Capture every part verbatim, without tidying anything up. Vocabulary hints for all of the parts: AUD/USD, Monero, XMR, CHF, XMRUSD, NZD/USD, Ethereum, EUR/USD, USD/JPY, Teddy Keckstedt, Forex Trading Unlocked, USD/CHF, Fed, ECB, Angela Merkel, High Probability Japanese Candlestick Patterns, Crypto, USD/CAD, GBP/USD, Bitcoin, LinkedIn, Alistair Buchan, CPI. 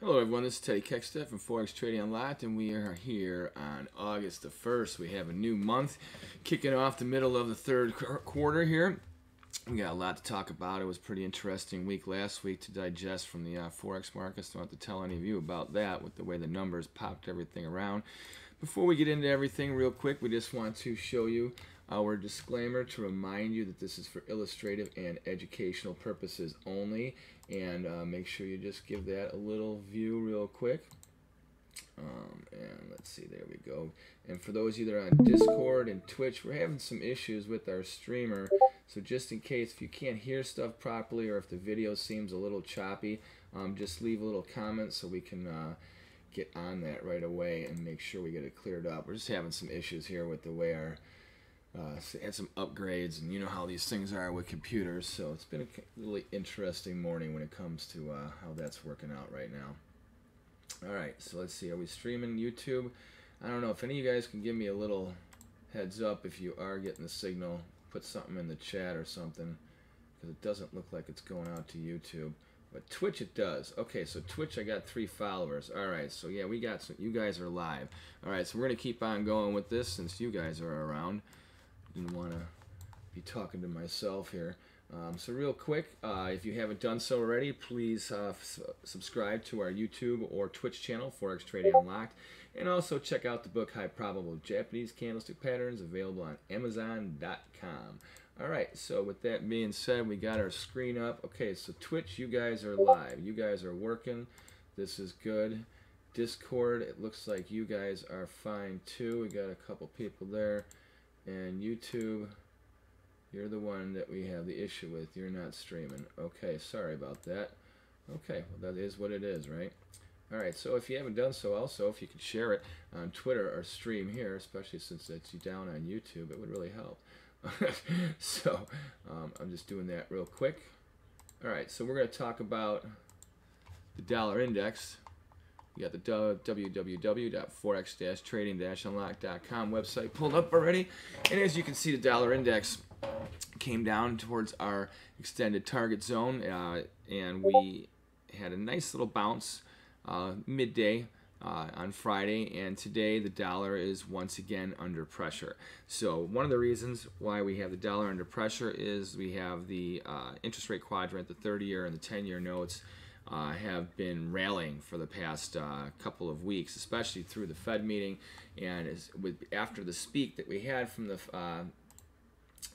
Hello everyone, this is Teddy Keckstedt from Forex Trading Unlocked, and we are here on August the first. We have a new month, kicking off the middle of the third quarter here. We got a lot to talk about. It was a pretty interesting week last week to digest from the uh, Forex markets. Don't have to tell any of you about that with the way the numbers popped everything around. Before we get into everything real quick, we just want to show you our disclaimer to remind you that this is for illustrative and educational purposes only, and uh, make sure you just give that a little view real quick. Um, and let's see, there we go. And for those of you that are on Discord and Twitch, we're having some issues with our streamer, so just in case if you can't hear stuff properly or if the video seems a little choppy, um, just leave a little comment so we can uh, get on that right away and make sure we get it cleared up. We're just having some issues here with the way our Uh, so had some upgrades, and you know how these things are with computers, so it's been a really interesting morning when it comes to uh, how that's working out right now. Alright, so let's see, are we streaming YouTube? I don't know, if any of you guys can give me a little heads up if you are getting the signal, put something in the chat or something, because it doesn't look like it's going out to YouTube. But Twitch it does. Okay, so Twitch I got three followers. Alright, so yeah, we got some, you guys are live. Alright, so we're going to keep on going with this since you guys are around. Didn't want to be talking to myself here. Um, so real quick, uh, if you haven't done so already, please uh, subscribe to our YouTube or Twitch channel, Forex Trading Unlocked, and also check out the book, High Probability Japanese Candlestick Patterns, available on Amazon dot com. All right, so with that being said, we got our screen up. Okay, so Twitch, you guys are live. You guys are working. This is good. Discord, it looks like you guys are fine too. We got a couple people there. And YouTube, you're the one that we have the issue with. You're not streaming. Okay, sorry about that. Okay, well, that is what it is, right? All right, so if you haven't done so, also, if you could share it on Twitter or stream here, especially since it's down on YouTube, it would really help. So um, I'm just doing that real quick. All right, so we're going to talk about the dollar index. You got the w w w dot forex trading unlocked dot com website pulled up already. And as you can see, the dollar index came down towards our extended target zone. Uh, and we had a nice little bounce uh, midday uh, on Friday. And today, the dollar is once again under pressure. So one of the reasons why we have the dollar under pressure is we have the uh, interest rate quadrant, the thirty-year and the ten-year notes. Uh, have been rallying for the past uh, couple of weeks, especially through the Fed meeting, and as with, after the speak that we had from the uh,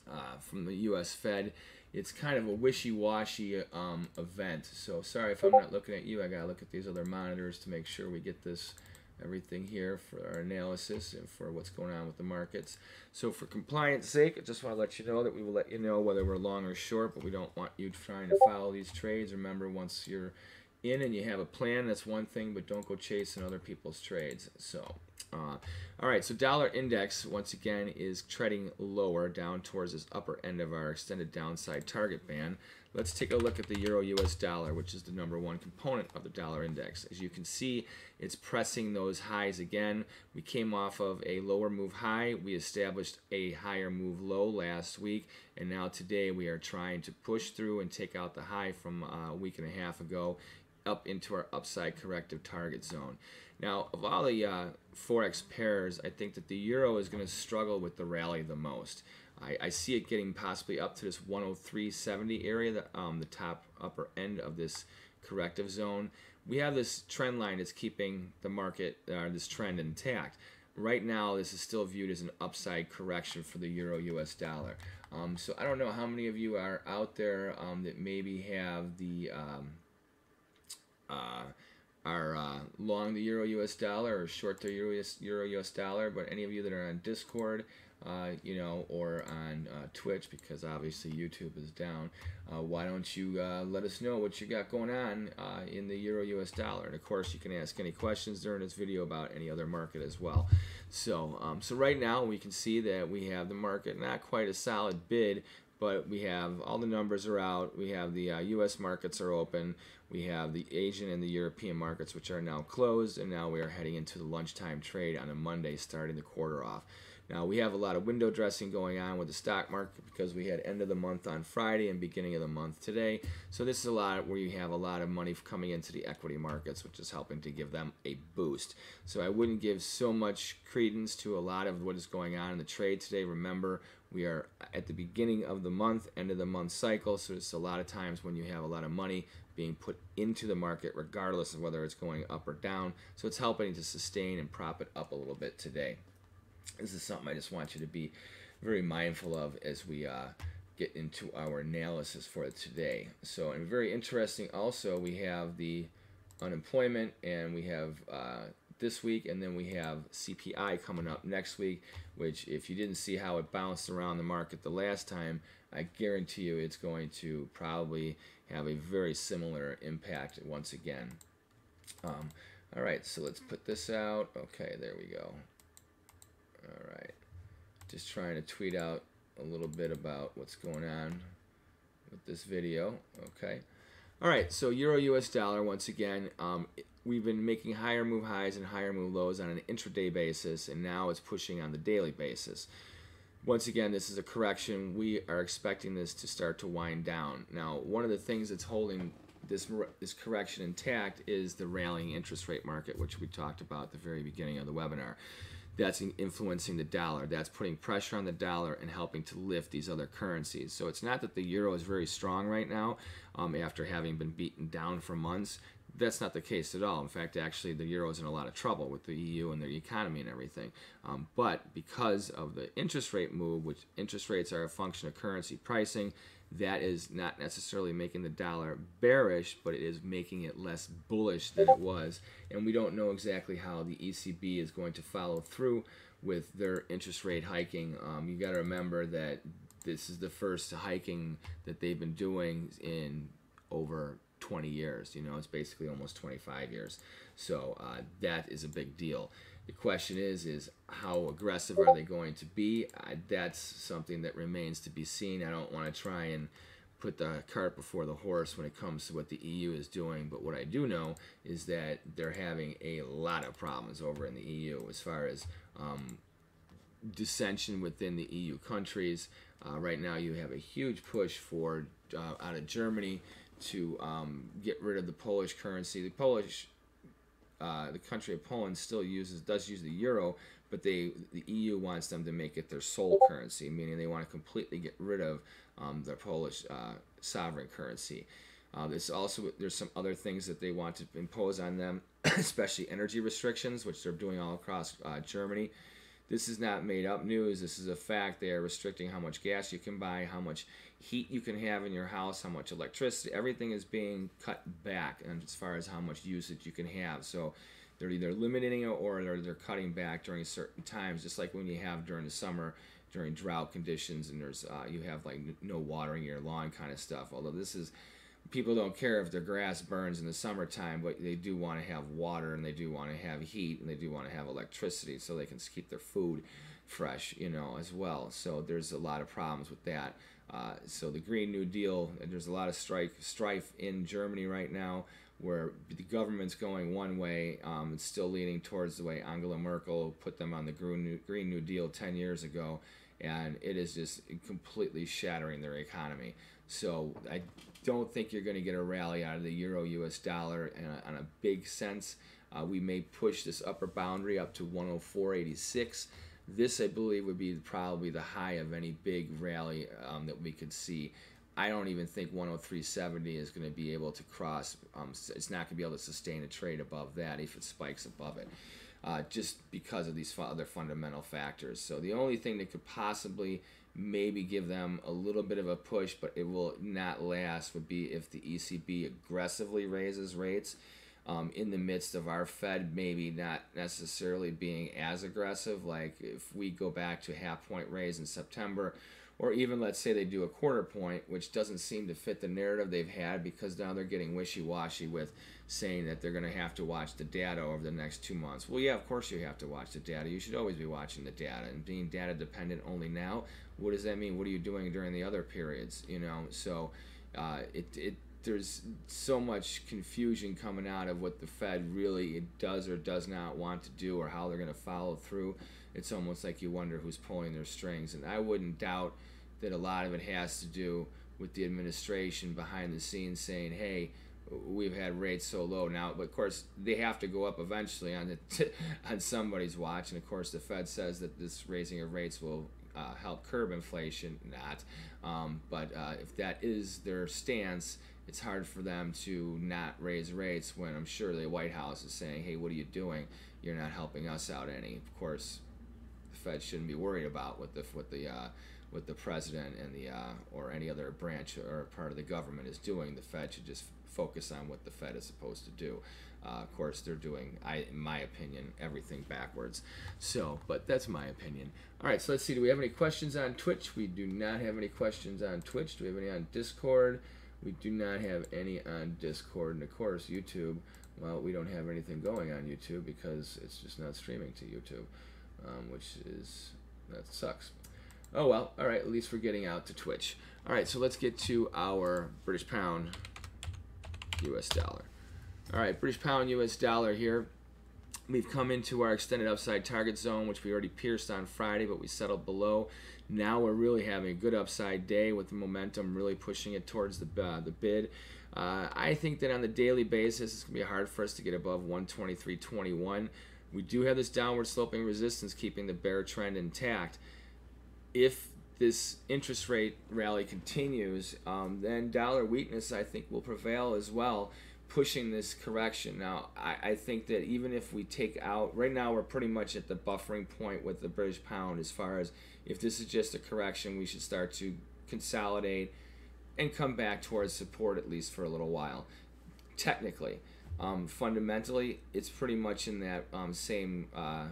uh, from the U S Fed, it's kind of a wishy-washy um, event. So sorry if I'm not looking at you. I gotta look at these other monitors to make sure we get this everything here for our analysis and for what's going on with the markets. So for compliance sake, I just want to let you know that we will let you know whether we're long or short, but we don't want you trying to follow these trades. Remember, once you're in and you have a plan, that's one thing, but don't go chasing other people's trades. So uh, all right, so dollar index once again is treading lower down towards this upper end of our extended downside target band. Let's take a look at the euro U S dollar, which is the number one component of the dollar index. As you can see, it's pressing those highs again. We came off of a lower move high. We established a higher move low last week, and now today we are trying to push through and take out the high from a week and a half ago up into our upside corrective target zone. Now, of all the uh, Forex pairs, I think that the euro is going to struggle with the rally the most. I, I see it getting possibly up to this one oh three seventy area, the, um, the top upper end of this corrective zone. We have this trend line that's keeping the market, uh, this trend intact. Right now, this is still viewed as an upside correction for the euro U S dollar. Um, so I don't know how many of you are out there um, that maybe have the um, uh, are uh, long the euro U S dollar or short the euro U S dollar, but any of you that are on Discord, Uh, you know, or on uh, Twitch, because obviously YouTube is down, uh, why don't you uh, let us know what you got going on uh, in the euro U S dollar. And of course, you can ask any questions during this video about any other market as well. So, um, so right now we can see that we have the market not quite a solid bid, but we have all the numbers are out. We have the uh, U S markets are open. We have the Asian and the European markets, which are now closed, and now we are heading into the lunchtime trade on a Monday, starting the quarter off. Now, we have a lot of window dressing going on with the stock market because we had end of the month on Friday and beginning of the month today. So this is a lot where you have a lot of money coming into the equity markets, which is helping to give them a boost. So I wouldn't give so much credence to a lot of what is going on in the trade today. Remember, we are at the beginning of the month, end of the month cycle, so it's a lot of times when you have a lot of money being put into the market regardless of whether it's going up or down. So it's helping to sustain and prop it up a little bit today. This is something I just want you to be very mindful of as we uh, get into our analysis for today. So, and very interesting also, we have the unemployment, and we have uh, this week, and then we have C P I coming up next week, which if you didn't see how it bounced around the market the last time, I guarantee you it's going to probably have a very similar impact once again. Um, all right, so let's put this out. Okay, there we go. All right, just trying to tweet out a little bit about what's going on with this video. Okay, all right, so euro U S dollar once again, um, we've been making higher move highs and higher move lows on an intraday basis, and now it's pushing on the daily basis. Once again, this is a correction. We are expecting this to start to wind down. Now, one of the things that's holding this, this correction intact is the rallying interest rate market, which we talked about at the very beginning of the webinar. That's influencing the dollar. That's putting pressure on the dollar and helping to lift these other currencies. So it's not that the euro is very strong right now um, after having been beaten down for months. That's not the case at all. In fact, actually, the euro is in a lot of trouble with the E U and their economy and everything. Um, but because of the interest rate move, which interest rates are a function of currency pricing, that is not necessarily making the dollar bearish, but it is making it less bullish than it was. And we don't know exactly how the E C B is going to follow through with their interest rate hiking. Um, you got to remember that this is the first hiking that they've been doing in over twenty years. You know, it's basically almost twenty-five years. So uh, that is a big deal. The question is, is how aggressive are they going to be? I, that's something that remains to be seen. I don't want to try and put the cart before the horse when it comes to what the E U is doing, but what I do know is that they're having a lot of problems over in the E U as far as um, dissension within the E U countries. Uh, right now you have a huge push for uh, out of Germany to um, get rid of the Polish currency. The Polish Uh, the country of Poland still uses, does use the euro, but they, the E U wants them to make it their sole currency, meaning they want to completely get rid of um, their Polish uh, sovereign currency. Uh, there's also, there's some other things that they want to impose on them, especially energy restrictions, which they're doing all across uh, Germany. This is not made up news. This is a fact. They are restricting how much gas you can buy, how much heat you can have in your house, how much electricity. Everything is being cut back and as far as how much usage you can have. So they're either limiting it or they're, they're cutting back during certain times, just like when you have during the summer, during drought conditions, and there's uh, you have like no watering your lawn kind of stuff. Although this is, people don't care if their grass burns in the summertime, but they do want to have water, and they do want to have heat, and they do want to have electricity so they can keep their food fresh, you know, as well. So there's a lot of problems with that. Uh, so the Green New Deal, and there's a lot of strike, strife in Germany right now where the government's going one way. Um, it's still leaning towards the way Angela Merkel put them on the Green New Deal ten years ago, and it is just completely shattering their economy. So I don't think you're going to get a rally out of the euro-U S dollar in a, in a big sense. Uh, we may push this upper boundary up to one oh four eighty-six. This, I believe, would be probably the high of any big rally um, that we could see. I don't even think one oh three seventy is going to be able to cross. Um, it's not going to be able to sustain a trade above that if it spikes above it, uh, just because of these other fundamental factors. So the only thing that could possibly maybe give them a little bit of a push, but it will not last, would be if the E C B aggressively raises rates um, in the midst of our Fed maybe not necessarily being as aggressive. Like if we go back to half point raise in September, or even let's say they do a quarter point, which doesn't seem to fit the narrative they've had, because now they're getting wishy-washy with saying that they're going to have to watch the data over the next two months. Well, yeah, of course you have to watch the data. You should always be watching the data, and being data dependent only now, what does that mean? What are you doing during the other periods? You know, so uh, it, it there's so much confusion coming out of what the Fed really does or does not want to do, or how they're going to follow through. it's almost like you wonder who's pulling their strings. And I wouldn't doubt that a lot of it has to do with the administration behind the scenes saying, hey, we've had rates so low now. But, of course, they have to go up eventually on, the on somebody's watch. And, of course, the Fed says that this raising of rates will uh, help curb inflation. Not. Um, but uh, if that is their stance, it's hard for them to not raise rates when I'm sure the White House is saying, hey, what are you doing? You're not helping us out any. Of course, the Fed shouldn't be worried about what the, what the uh, what the president and the uh, or any other branch or part of the government is doing. The Fed should just focus on what the Fed is supposed to do. Uh, of course, they're doing, I, in my opinion, everything backwards. So, but that's my opinion. All right, so let's see. Do we have any questions on Twitch? We do not have any questions on Twitch. Do we have any on Discord? We do not have any on Discord. And, of course, YouTube. Well, we don't have anything going on YouTube because it's just not streaming to YouTube, um, which is, that sucks. Oh, well, all right, at least we're getting out to Twitch. All right, so let's get to our British pound, U S dollar. All right, British pound, U S dollar here. We've come into our extended upside target zone, which we already pierced on Friday, but we settled below. Now we're really having a good upside day with the momentum really pushing it towards the, uh, the bid. Uh, I think that on the daily basis, it's going to be hard for us to get above one twenty-three twenty-one. We do have this downward sloping resistance keeping the bear trend intact. If this interest rate rally continues, um, then dollar weakness, I think, will prevail as well, pushing this correction. Now, I, I think that even if we take out, right now we're pretty much at the buffering point with the British pound as far as if this is just a correction, we should start to consolidate and come back towards support at least for a little while. Technically, um, fundamentally, it's pretty much in that um, same uh,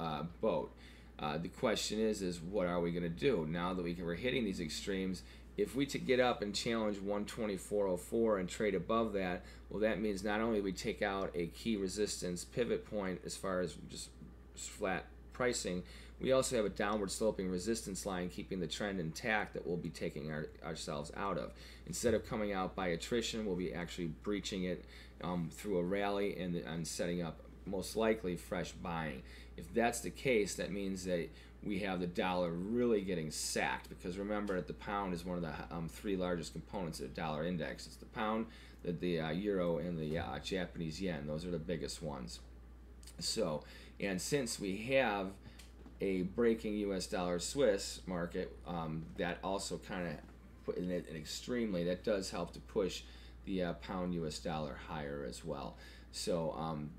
uh, boat. Uh, the question is, is what are we going to do now that we can, we're hitting these extremes? If we to get up and challenge one twenty-four oh four and trade above that, well, that means not only we take out a key resistance pivot point as far as just flat pricing, we also have a downward sloping resistance line keeping the trend intact that we'll be taking our, ourselves out of. Instead of coming out by attrition, we'll be actually breaching it um, through a rally and, and setting up most likely fresh buying. If that's the case, that means that we have the dollar really getting sacked, because remember that the pound is one of the um, three largest components of the dollar index. It's the pound, the, the uh, euro, and the uh, Japanese yen. Those are the biggest ones. So, and since we have a breaking U S dollar Swiss market, um, that also kind of put in it extremely, that does help to push the uh, pound U S dollar higher as well. So um,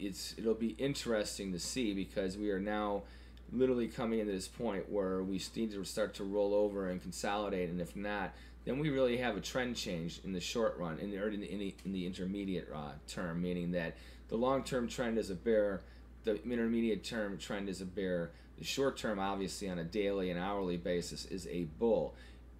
It's, it'll be interesting to see, because we are now literally coming into this point where we need to start to roll over and consolidate, and if not, then we really have a trend change in the short run, in the, in the, in the intermediate uh, term, meaning that the long-term trend is a bear, the intermediate term trend is a bear, the short-term, obviously, on a daily and hourly basis is a bull.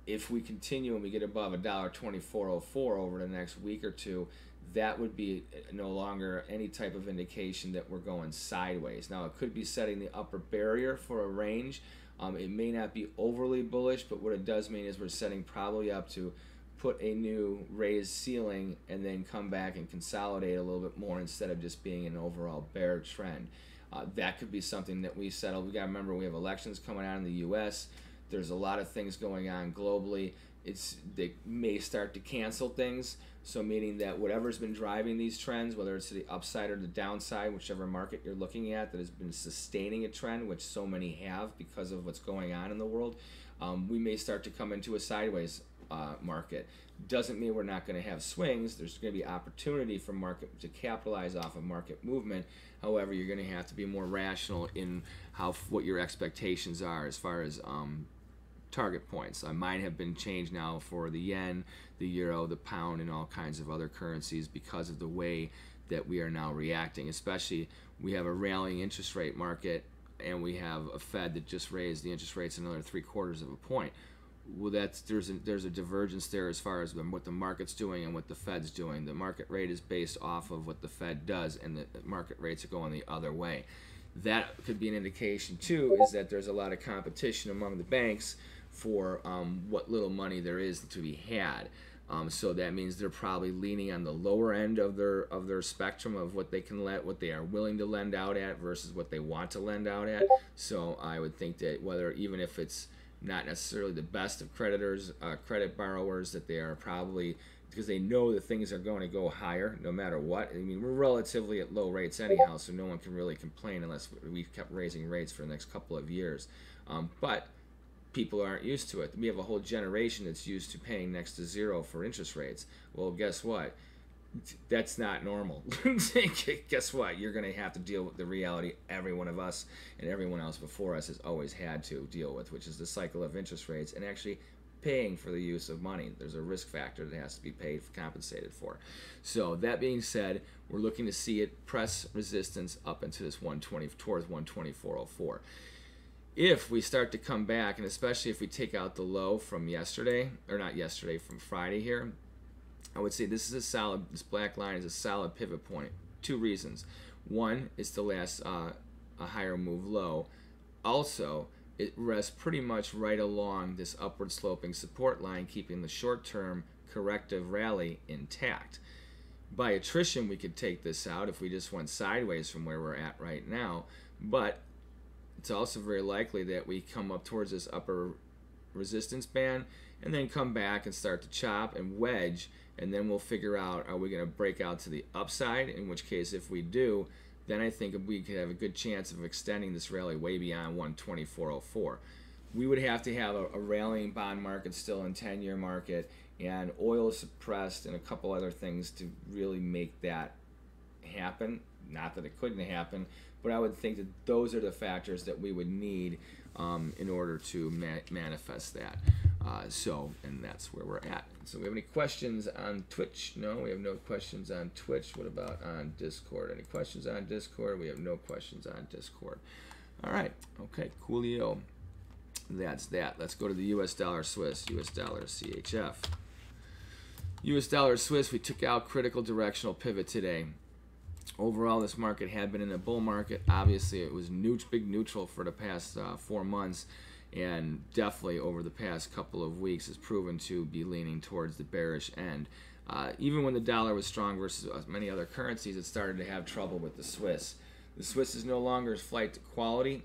If we continue and we get above one twenty-four oh four over the next week or two, that would be no longer any type of indication that we're going sideways. Now, it could be setting the upper barrier for a range. Um, it may not be overly bullish, but what it does mean is we're setting probably up to put a new raised ceiling and then come back and consolidate a little bit more instead of just being an overall bear trend. Uh, that could be something that we settle. We got to remember we have elections coming out in the U S There's a lot of things going on globally. It's, they may start to cancel things, so meaning that whatever's been driving these trends, whether it's to the upside or the downside, whichever market you're looking at that has been sustaining a trend, which so many have because of what's going on in the world, um, we may start to come into a sideways uh, market. Doesn't mean we're not going to have swings. There's going to be opportunity for market to capitalize off of market movement. However, you're going to have to be more rational in how what your expectations are as far as um, target points. I might have been changed now for the yen, the euro, the pound, and all kinds of other currencies because of the way that we are now reacting. Especially, we have a rallying interest rate market, and we have a Fed that just raised the interest rates another three quarters of a point. Well, that's there's a, there's a divergence there as far as what the market's doing and what the Fed's doing. The market rate is based off of what the Fed does, and the market rates are going the other way. That could be an indication too, is that there's a lot of competition among the banks for um, what little money there is to be had. Um, so that means they're probably leaning on the lower end of their of their spectrum of what they can let, what they are willing to lend out at versus what they want to lend out at. So I would think that whether even if it's not necessarily the best of creditors, uh, credit borrowers, that they are probably, because they know that things are going to go higher no matter what. I mean, we're relatively at low rates anyhow, so no one can really complain unless we've kept raising rates for the next couple of years. Um, but people aren't used to it. We have a whole generation that's used to paying next to zero for interest rates. Well, guess what? That's not normal. Guess what? You're going to have to deal with the reality every one of us and everyone else before us has always had to deal with, which is the cycle of interest rates and actually paying for the use of money. There's a risk factor that has to be paid, compensated for. So that being said, we're looking to see it press resistance up into this one twenty, towards one twenty-four oh four. If we start to come back, and especially if we take out the low from yesterday, or not yesterday, from Friday here, I would say this is a solid, this black line is a solid pivot point. Two reasons. One is the last uh, a higher move low. Also, it rests pretty much right along this upward sloping support line, keeping the short-term corrective rally intact. By attrition, we could take this out if we just went sideways from where we're at right now, but it's also very likely that we come up towards this upper resistance band and then come back and start to chop and wedge, and then we'll figure out, are we going to break out to the upside, in which case if we do, then I think we could have a good chance of extending this rally way beyond one twenty-four oh four. We would have to have a, a rallying bond market still in ten-year market and oil suppressed and a couple other things to really make that happen. Not that it couldn't happen, but I would think that those are the factors that we would need um, in order to ma manifest that. Uh, so, and that's where we're at. So we have any questions on Twitch? No, we have no questions on Twitch. What about on Discord? Any questions on Discord? We have no questions on Discord. All right. Okay, coolio. That's that. Let's go to the U S dollar Swiss, U S dollar C H F. U S dollar Swiss, we took out critical directional pivot today. Overall, this market had been in a bull market. Obviously, it was neut big neutral for the past uh, four months, and definitely over the past couple of weeks has proven to be leaning towards the bearish end. Uh, even when the dollar was strong versus many other currencies, it started to have trouble with the Swiss. The Swiss is no longer a flight to quality.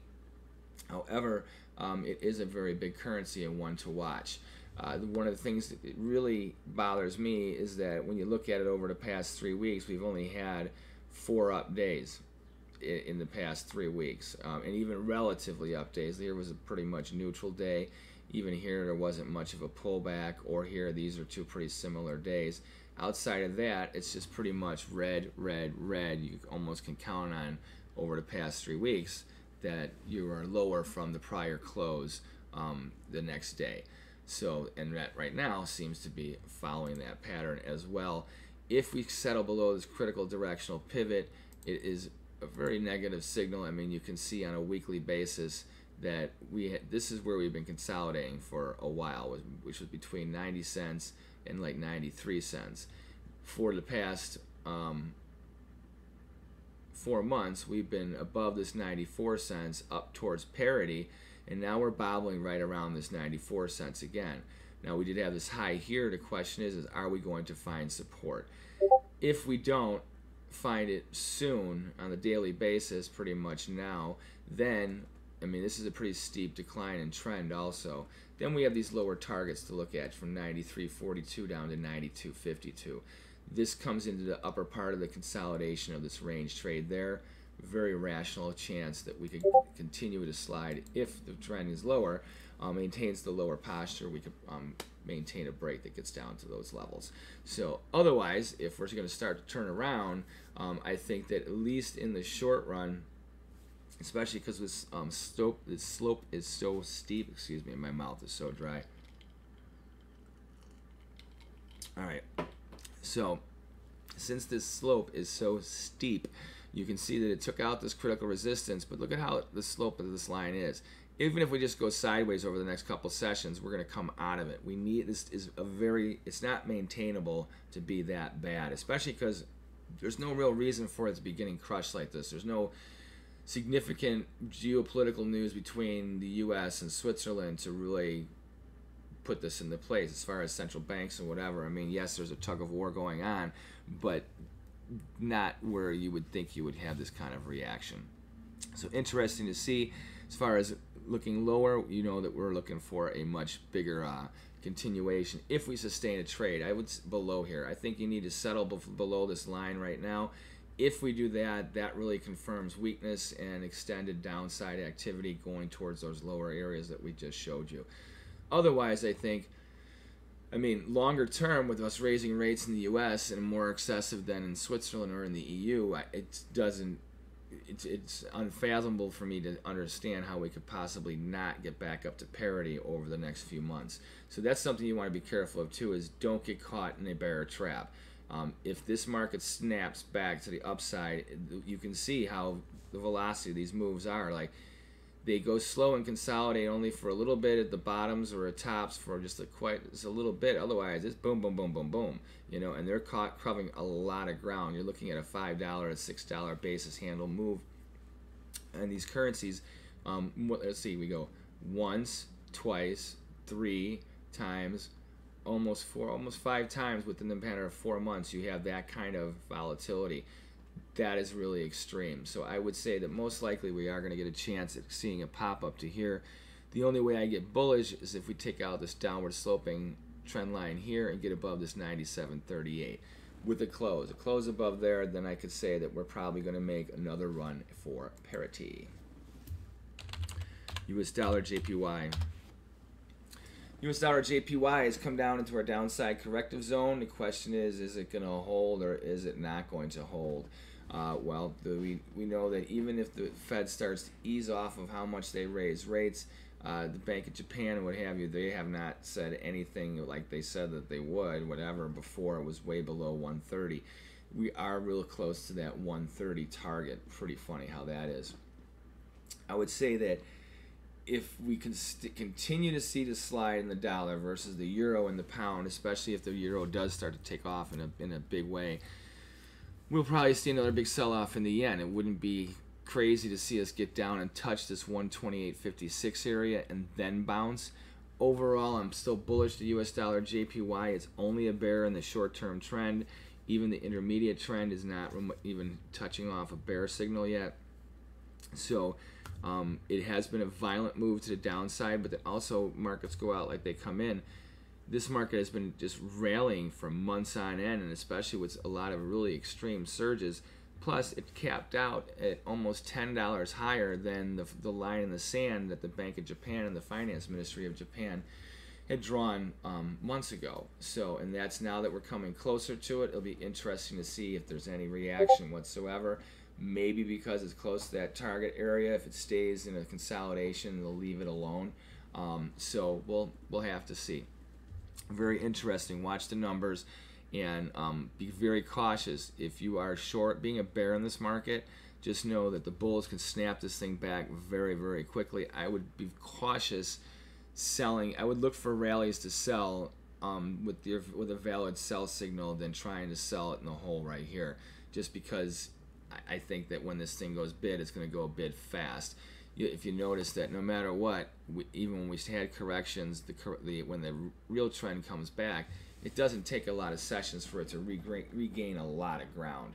However, um, it is a very big currency and one to watch. Uh, one of the things that really bothers me is that when you look at it over the past three weeks, we've only had four up days in the past three weeks, um, and even relatively up days. There was a pretty much neutral day. Even here there wasn't much of a pullback, or here these are two pretty similar days. Outside of that, it's just pretty much red, red, red. You almost can count on over the past three weeks that you are lower from the prior close um, the next day. So, and that right now seems to be following that pattern as well. If we settle below this critical directional pivot, it is a very negative signal. I mean, you can see on a weekly basis that we had, this is where we've been consolidating for a while, which was between ninety cents and like ninety-three cents. For the past um, four months, we've been above this ninety-four cents up towards parity, and now we're bobbling right around this ninety-four cents again. Now, we did have this high here. The question is, is are we going to find support? If we don't find it soon on a daily basis, pretty much now, then, I mean, this is a pretty steep decline in trend also. Then we have these lower targets to look at from ninety-three forty-two down to ninety-two fifty-two. This comes into the upper part of the consolidation of this range trade there. Very rational chance that we could continue to slide if the trend is lower. Uh, maintains the lower posture, we could um, maintain a break that gets down to those levels. So otherwise, if we're going to start to turn around, um, I think that at least in the short run, especially because this, um, slope, this slope is so steep, excuse me, my mouth is so dry. All right, so since this slope is so steep, you can see that it took out this critical resistance, but look at how the slope of this line is. Even if we just go sideways over the next couple sessions, we're going to come out of it. We need, this is a very, it's not maintainable to be that bad, especially because there's no real reason for it to be getting crushed like this. There's no significant geopolitical news between the U S and Switzerland to really put this into place as far as central banks and whatever. I mean, yes, there's a tug of war going on, but not where you would think you would have this kind of reaction. So interesting to see. As far as looking lower, you know that we're looking for a much bigger uh, continuation if we sustain a trade. I would below here. I think you need to settle below this line right now. If we do that, that really confirms weakness and extended downside activity going towards those lower areas that we just showed you. Otherwise, I think, I mean, longer term with us raising rates in the U S and more excessive than in Switzerland or in the E U, it doesn't, it's, it's unfathomable for me to understand how we could possibly not get back up to parity over the next few months. So that's something you want to be careful of too, is don't get caught in a bear trap. Um, if this market snaps back to the upside, you can see how the velocity of these moves are. Like, they go slow and consolidate only for a little bit at the bottoms or at tops for just a quite just a little bit. Otherwise, it's boom, boom, boom, boom, boom. You know, and they're caught covering a lot of ground. You're looking at a five dollar, a six dollar basis handle move, and these currencies. Um, let's see, we go once, twice, three times. Almost four, almost five times within the matter of four months, you have that kind of volatility. That is really extreme. So I would say that most likely we are going to get a chance at seeing a pop up to here. The only way I get bullish is if we take out this downward sloping trend line here and get above this ninety-seven thirty-eight with a close. A close above there, then I could say that we're probably going to make another run for parity. U S dollar J P Y. U S dollar J P Y has come down into our downside corrective zone. The question is, is it going to hold or is it not going to hold? Uh, well, the, we, we know that even if the Fed starts to ease off of how much they raise rates, uh, the Bank of Japan and what have you, they have not said anything like they said that they would, whatever, before. It was way below one thirty. We are real close to that one thirty target. Pretty funny how that is. I would say that if we can continue to see the slide in the dollar versus the euro and the pound, especially if the euro does start to take off in a, in a big way, we'll probably see another big sell-off in the yen. It wouldn't be crazy to see us get down and touch this one twenty-eight fifty-six area and then bounce. Overall, I'm still bullish to U S dollar J P Y. It's only a bear in the short-term trend. Even the intermediate trend is not even touching off a bear signal yet. So Um, it has been a violent move to the downside, but then also markets go out like they come in. This market has been just rallying for months on end, and especially with a lot of really extreme surges. Plus, it capped out at almost ten dollars higher than the, the line in the sand that the Bank of Japan and the Finance Ministry of Japan had drawn um, months ago. So, and that's now that we're coming closer to it. It'll be interesting to see if there's any reaction whatsoever. Maybe because it's close to that target area, if it stays in a consolidation, they'll leave it alone. Um, so we'll we'll have to see. Very interesting. Watch the numbers and um, be very cautious. If you are short, being a bear in this market, just know that the bulls can snap this thing back very, very quickly. I would be cautious selling. I would look for rallies to sell um, with your with a valid sell signal than trying to sell it in the hole right here, just because I think that when this thing goes bid, it's going to go bid fast. If you notice that no matter what, we, even when we had corrections, the, the when the real trend comes back, it doesn't take a lot of sessions for it to regain, regain a lot of ground.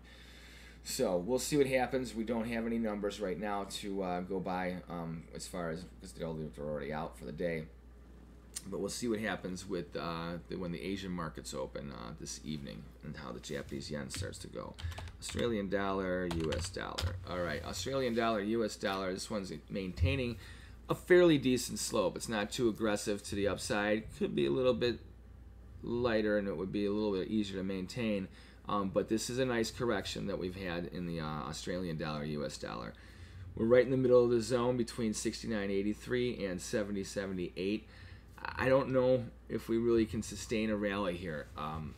So we'll see what happens. We don't have any numbers right now to uh, go by um, as far as, because they're already out for the day. But we'll see what happens with uh, the, when the Asian markets open uh, this evening and how the Japanese yen starts to go. Australian dollar, U S dollar. All right, Australian dollar, U S dollar. This one's maintaining a fairly decent slope. It's not too aggressive to the upside. Could be a little bit lighter, and it would be a little bit easier to maintain. Um, but this is a nice correction that we've had in the uh, Australian dollar, U S dollar. We're right in the middle of the zone between sixty-nine eighty-three and seventy seventy-eight. I don't know if we really can sustain a rally here. Um,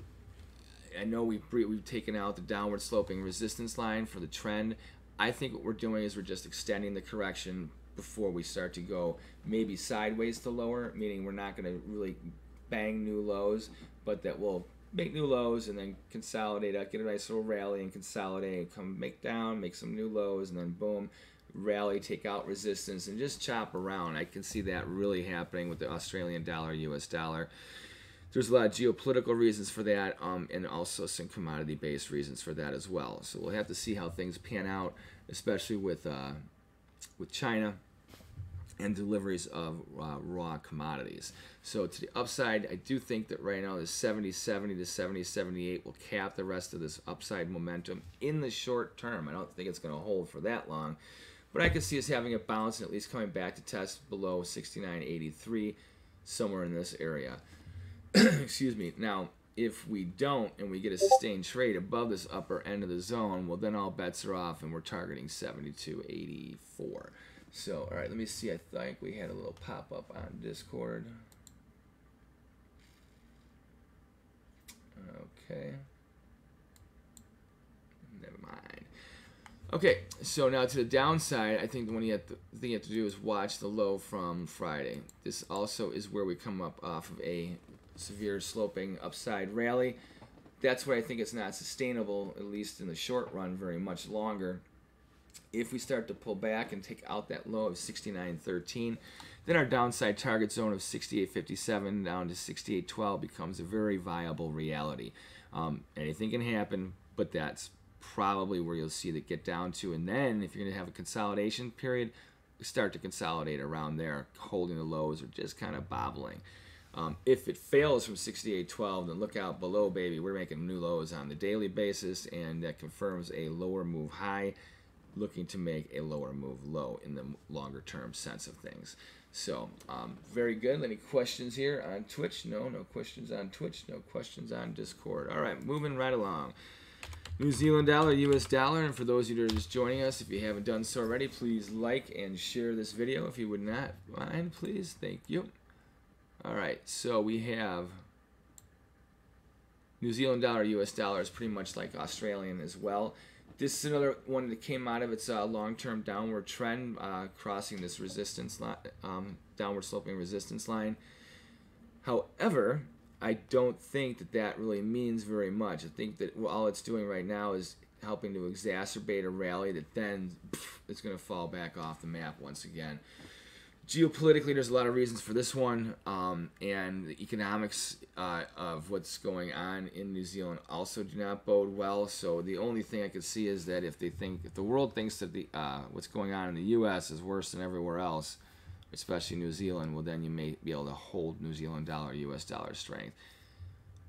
I know we've, we've taken out the downward sloping resistance line for the trend. I think what we're doing is we're just extending the correction before we start to go maybe sideways to lower, meaning we're not going to really bang new lows, but that we'll make new lows and then consolidate, get a nice little rally and consolidate, come make down, make some new lows, and then boom, rally, take out resistance, and just chop around. I can see that really happening with the Australian dollar, U S dollar. There's a lot of geopolitical reasons for that, um, and also some commodity-based reasons for that as well. So we'll have to see how things pan out, especially with uh, with China and deliveries of uh, raw commodities. So to the upside, I do think that right now the seventy seventy to seventy seventy-eight will cap the rest of this upside momentum in the short term. I don't think it's going to hold for that long, but I could see us having a bounce and at least coming back to test below sixty-nine eighty-three, somewhere in this area. Excuse me. Now, if we don't and we get a sustained trade above this upper end of the zone, well, then all bets are off and we're targeting seventy-two eighty-four. So, all right, let me see. I think we had a little pop-up on Discord. Okay. Never mind. Okay, so now to the downside, I think the one you have to, thing you have to do is watch the low from Friday. This also is where we come up off of a severe sloping upside rally. That's where I think it's not sustainable, at least in the short run, very much longer. If we start to pull back and take out that low of sixty-nine thirteen, then our downside target zone of sixty-eight fifty-seven down to sixty-eight twelve becomes a very viable reality. Um, anything can happen, but that's probably where you'll see that get down to. And then if you're going to have a consolidation period, start to consolidate around there, holding the lows or just kind of bobbling. Um, if it fails from sixty-eight twelve, then look out below, baby. We're making new lows on the daily basis, and that confirms a lower move high, looking to make a lower move low in the longer term sense of things. So um, very good. Any questions here on Twitch? No, no questions on Twitch. No questions on Discord. All right, moving right along. New Zealand dollar, U S dollar, and for those of you that are just joining us, if you haven't done so already, please like and share this video if you would not mind, please. Thank you. All right, so we have New Zealand dollar, U S dollar is pretty much like Australian as well. This is another one that came out of its uh, long-term downward trend, uh, crossing this resistance line, um, downward sloping resistance line. However, I don't think that that really means very much. I think that all it's doing right now is helping to exacerbate a rally that then pff, is going to fall back off the map once again. Geopolitically, there's a lot of reasons for this one, um, and the economics uh, of what's going on in New Zealand also do not bode well. So the only thing I could see is that if they think, if the world thinks that the uh, what's going on in the U S is worse than everywhere else, especially New Zealand, well then you may be able to hold New Zealand dollar, U S dollar strength.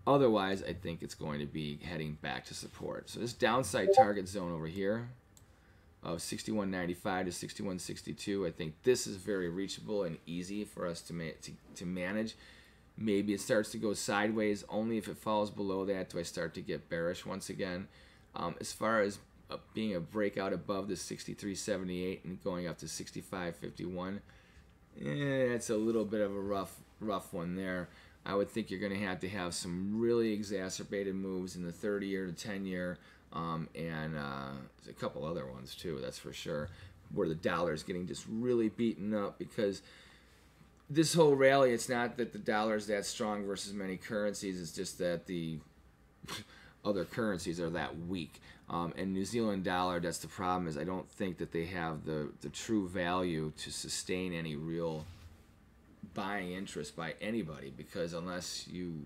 Otherwise, I think it's going to be heading back to support. So this downside target zone over here of sixty-one ninety-five to sixty-one sixty-two, I think this is very reachable and easy for us to, ma to, to manage. Maybe it starts to go sideways. Only if it falls below that do I start to get bearish once again. Um, as far as uh, being a breakout above the sixty-three seventy-eight and going up to sixty-five fifty-one, eh, that's a little bit of a rough, rough one there. I would think you're going to have to have some really exacerbated moves in the thirty-year to ten-year. Um, and uh, a couple other ones too, that's for sure, where the dollar is getting just really beaten up, because this whole rally, it's not that the dollar is that strong versus many currencies, it's just that the other currencies are that weak. Um, and New Zealand dollar, that's the problem, is I don't think that they have the, the true value to sustain any real buying interest by anybody, because unless you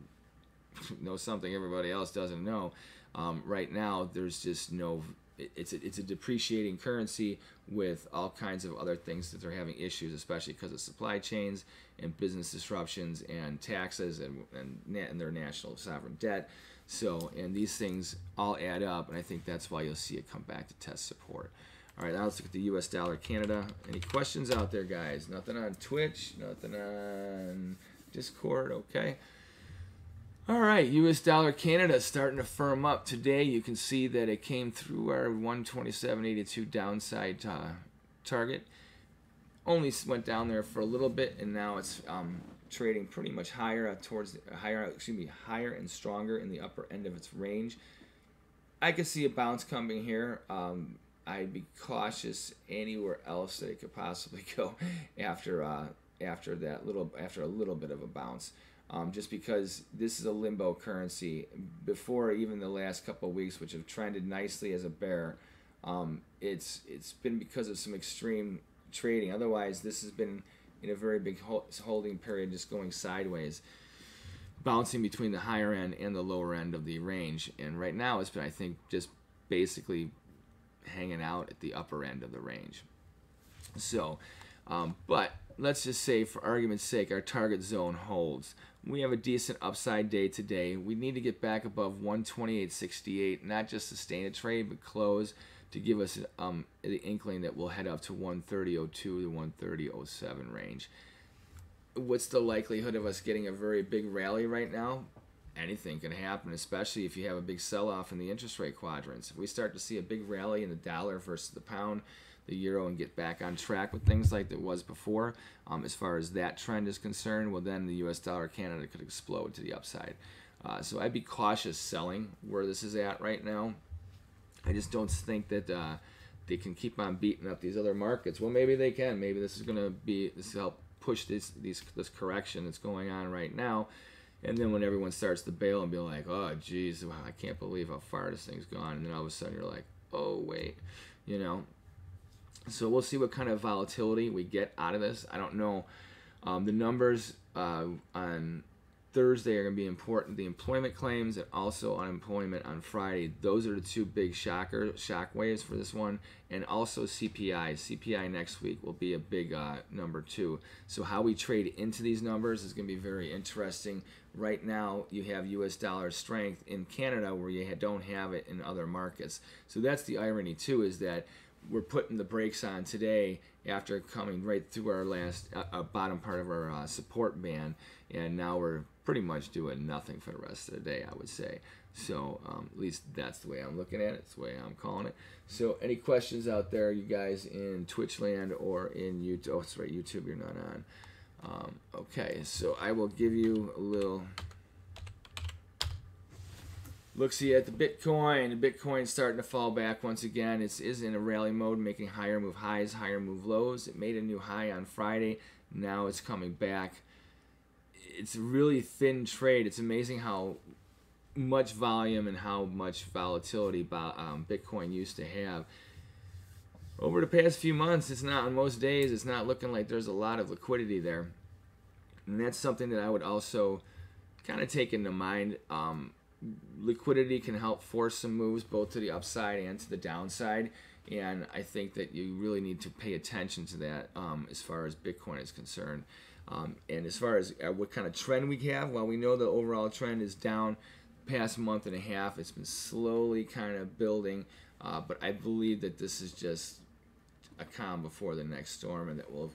know something everybody else doesn't know, Um, right now, there's just no, it's a, it's a depreciating currency with all kinds of other things that they're having issues, especially because of supply chains and business disruptions and taxes and, and, and their national sovereign debt. So, and these things all add up, and I think that's why you'll see it come back to test support. All right, now let's look at the U S dollar Canada. Any questions out there, guys? Nothing on Twitch, nothing on Discord, okay. All right, U S dollar Canada starting to firm up today. You can see that it came through our one twenty-seven eighty-two downside uh, target. Only went down there for a little bit, and now it's um, trading pretty much higher uh, towards the, higher, excuse me, higher and stronger in the upper end of its range. I could see a bounce coming here. Um, I'd be cautious anywhere else that it could possibly go after uh, after that little after a little bit of a bounce. Um, just because this is a limbo currency. Before even the last couple of weeks, which have trended nicely as a bear, um, it's it's been because of some extreme trading. Otherwise, this has been in a very big holding period, just going sideways, bouncing between the higher end and the lower end of the range. And right now, it's been, I think, just basically hanging out at the upper end of the range. So, um, but let's just say, for argument's sake, our target zone holds. We have a decent upside day today. We need to get back above one twenty-eight sixty-eight, not just sustain a trade, but close to give us um, the inkling that we'll head up to one thirty oh two to one thirty oh seven range. What's the likelihood of us getting a very big rally right now? Anything can happen, especially if you have a big sell-off in the interest rate quadrants. If we start to see a big rally in the dollar versus the pound, the euro, and get back on track with things like that was before, um, as far as that trend is concerned, well, then the U S dollar Canada could explode to the upside. Uh, so I'd be cautious selling where this is at right now. I just don't think that uh, they can keep on beating up these other markets. Well, maybe they can. Maybe this is going to be this will help push this these, this correction that's going on right now. And then when everyone starts to bail and be like, oh, geez, wow, I can't believe how far this thing's gone. And then all of a sudden you're like, oh, wait, you know. So we'll see what kind of volatility we get out of this. I don't know. Um, the numbers uh, on Thursday are going to be important. The employment claims and also unemployment on Friday. Those are the two big shocker shock waves for this one. And also C P I. C P I next week will be a big uh, number too. So how we trade into these numbers is going to be very interesting. Right now you have U S dollar strength in Canada where you don't have it in other markets. So that's the irony too, is that we're putting the brakes on today after coming right through our last uh, bottom part of our uh, support band, and now we're pretty much doing nothing for the rest of the day, I would say. So um, at least that's the way I'm looking at it. It's the way I'm calling it. So any questions out there, you guys in Twitch land or in YouTube? Oh, that's right, YouTube you're not on. Um, okay, so I will give you a little look-see at the Bitcoin. The Bitcoin's starting to fall back once again. It is in a rally mode, making higher move highs, higher move lows. It made a new high on Friday. Now it's coming back. It's a really thin trade. It's amazing how much volume and how much volatility um, Bitcoin used to have. Over the past few months, it's not, on most days, it's not looking like there's a lot of liquidity there. And that's something that I would also kind of take into mind. Um, liquidity can help force some moves both to the upside and to the downside, and I think that you really need to pay attention to that um, as far as Bitcoin is concerned. Um, and as far as what kind of trend we have, well, we know the overall trend is down past month and a half. It's been slowly kind of building, uh, but I believe that this is just a calm before the next storm, and that will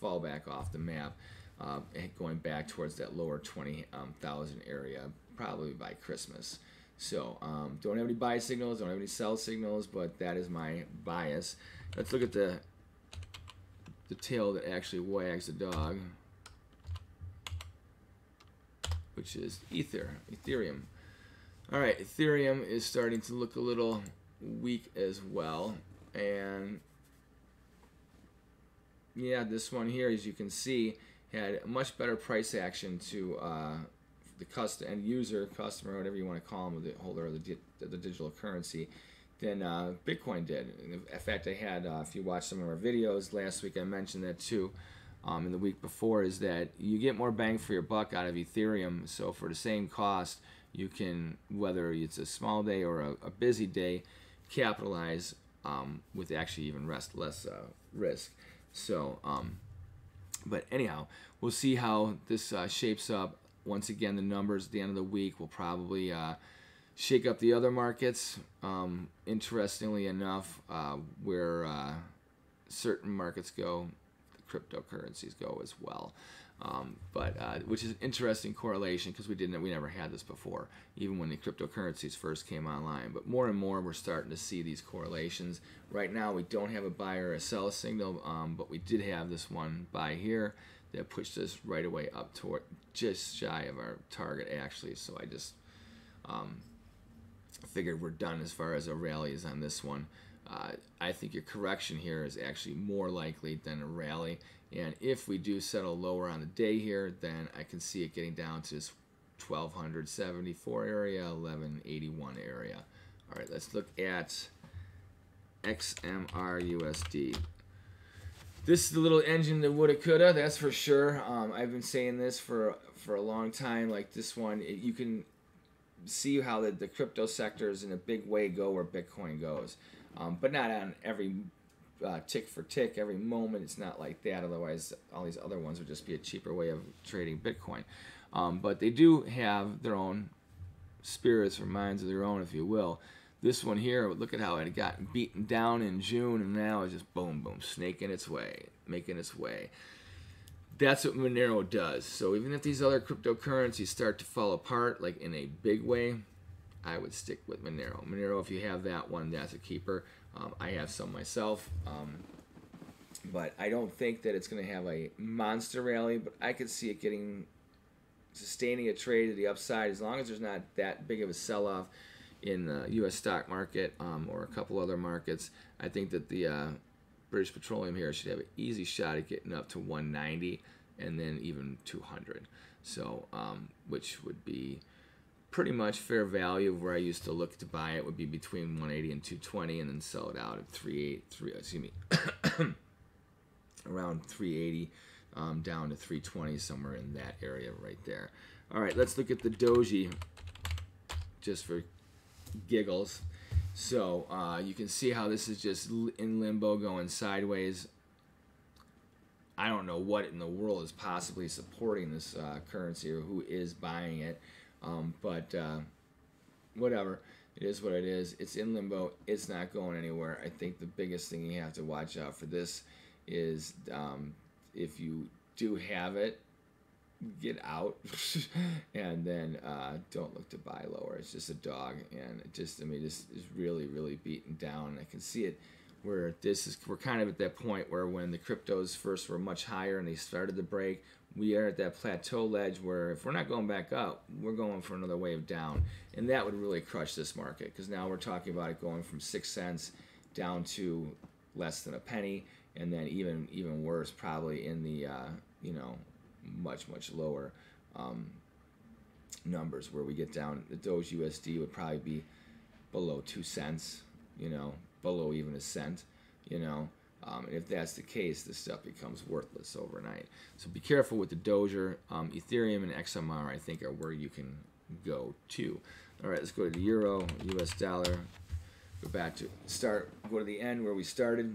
fall back off the map, uh, going back towards that lower twenty thousand area probably by Christmas. So um, don't have any buy signals, don't have any sell signals, but that is my bias. Let's look at the the tail that actually wags the dog, which is ether, Ethereum. All right, Ethereum is starting to look a little weak as well, and yeah, this one here, as you can see, had much better price action to uh, the customer, end user, customer, whatever you want to call them, the holder of the, di the digital currency, than uh, Bitcoin did. In fact, I had, uh, if you watch some of our videos last week, I mentioned that too, um, and the week before, is that you get more bang for your buck out of Ethereum. So for the same cost, you can, whether it's a small day or a, a busy day, capitalize um, with actually even rest, less uh, risk. So, um, but anyhow, we'll see how this uh, shapes up. Once again, the numbers at the end of the week will probably uh, shake up the other markets. Um, interestingly enough, uh, where uh, certain markets go, the cryptocurrencies go as well. Um, but uh, which is an interesting correlation, because we didn't, we never had this before, even when the cryptocurrencies first came online. But more and more, we're starting to see these correlations. Right now, we don't have a buy or a sell signal, um, but we did have this one buy here that pushed us right away up toward just shy of our target, actually. So I just um, figured we're done as far as a rally is on this one. Uh, I think your correction here is actually more likely than a rally. And if we do settle lower on the day here, then I can see it getting down to this twelve seventy-four area, eleven eighty-one area. All right, let's look at X M R U S D. This is the little engine that woulda coulda, that's for sure. Um, I've been saying this for for a long time. Like this one, it, you can see how the, the crypto sector is in a big way go where Bitcoin goes. Um, but not on every uh, tick for tick, every moment. It's not like that. Otherwise, all these other ones would just be a cheaper way of trading Bitcoin. Um, but they do have their own spirits or minds of their own, if you will. This one here, look at how it got beaten down in June, and now it's just boom, boom, snaking its way, making its way. That's what Monero does. So even if these other cryptocurrencies start to fall apart, like in a big way, I would stick with Monero. Monero, if you have that one, that's a keeper. Um, I have some myself, um, but I don't think that it's going to have a monster rally, but I could see it getting, sustaining a trade to the upside as long as there's not that big of a sell-off in the U S stock market um, or a couple other markets. I think that the uh, British Petroleum here should have an easy shot at getting up to one ninety and then even two hundred. So, um, which would be pretty much fair value. Where I used to look to buy it would be between one eighty and two twenty, and then sell it out at three eighty-three. Excuse me, around three eighty um, down to three twenty, somewhere in that area right there. All right, let's look at the doji just for giggles. So uh, you can see how this is just in limbo, going sideways. I don't know what in the world is possibly supporting this uh, currency or who is buying it, um, but uh, whatever, it is what it is. It's in limbo. It's not going anywhere. I think the biggest thing you have to watch out for this is um, if you do have it, get out and then uh, don't look to buy lower. It's just a dog, and it just, I mean, this is really, really beaten down. I can see it where this is, we're kind of at that point where when the cryptos first were much higher and they started to break, we are at that plateau ledge where if we're not going back up, we're going for another wave down, and that would really crush this market, because now we're talking about it going from six cents down to less than a penny, and then even even worse probably in the uh, you know, much much lower um, numbers where we get down. The Doge U S D would probably be below two cents, you know, below even a cent, you know, um, and if that's the case, this stuff becomes worthless overnight. So be careful with the Doger. um, Ethereum and X M R I think are where you can go to. All right, let's go to the euro, U S dollar, go back to start, go to the end where we started.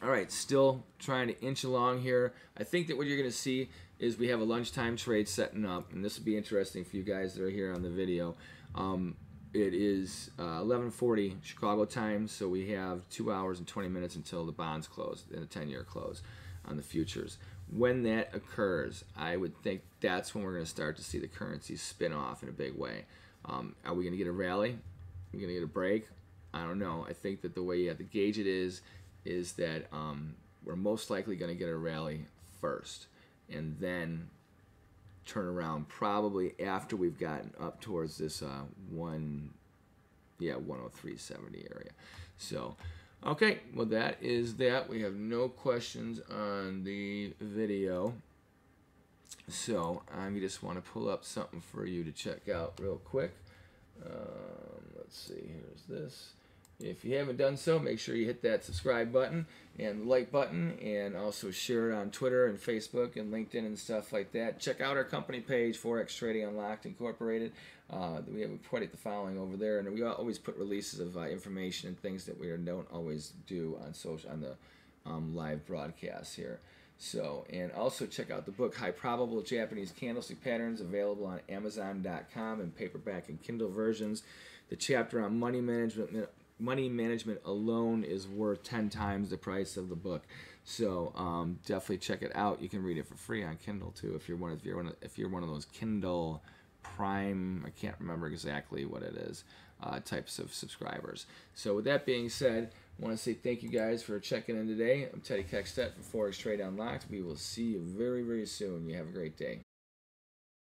All right, still trying to inch along here. I think that what you're going to see is we have a lunchtime trade setting up, and this will be interesting for you guys that are here on the video. Um, it is uh, eleven forty Chicago time, so we have two hours and twenty minutes until the bonds close, and the ten-year close on the futures. When that occurs, I would think that's when we're going to start to see the currency spin off in a big way. Um, are we going to get a rally? Are we going to get a break? I don't know. I think that the way you have to gauge it is, is that um, we're most likely going to get a rally first and then turn around probably after we've gotten up towards this uh, one, yeah, one oh three seventy area. So, okay, well, that is that. We have no questions on the video. So I just want to pull up something for you to check out real quick. Um, let's see, here's this. If you haven't done so, make sure you hit that subscribe button and like button, and also share it on Twitter and Facebook and LinkedIn and stuff like that. Check out our company page, Forex Trading Unlocked Incorporated. Uh, we have quite the following over there, and we always put releases of uh, information and things that we don't always do on social, on the um, live broadcasts here. So, and also check out the book High Probable Japanese Candlestick Patterns, available on Amazon dot com in paperback and Kindle versions. The chapter on money management. Money management alone is worth ten times the price of the book, so um, definitely check it out. You can read it for free on Kindle too if you're one of if you're one of, if you're one of those Kindle Prime. I can't remember exactly what it is. Uh, types of subscribers. So with that being said, I want to say thank you guys for checking in today. I'm Teddy Keckstedt from Forex Trade Unlocked. We will see you very very soon. You have a great day.